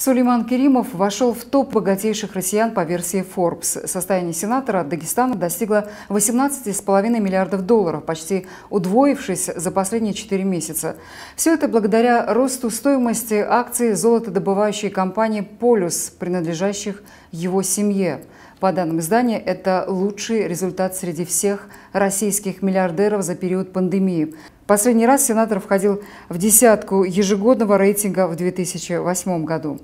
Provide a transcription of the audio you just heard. Сулейман Керимов вошел в топ богатейших россиян по версии Forbes. Состояние сенатора от Дагестана достигло 18,5 миллиардов долларов, почти удвоившись за последние 4 месяца. Все это благодаря росту стоимости акций золотодобывающей компании «Полюс», принадлежащих его семье. По данным издания, это лучший результат среди всех российских миллиардеров за период пандемии. Последний раз сенатор входил в десятку ежегодного рейтинга в 2008 году.